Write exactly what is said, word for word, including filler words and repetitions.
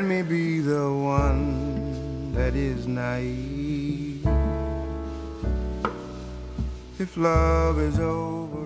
let me be the one that is naive. If love is over,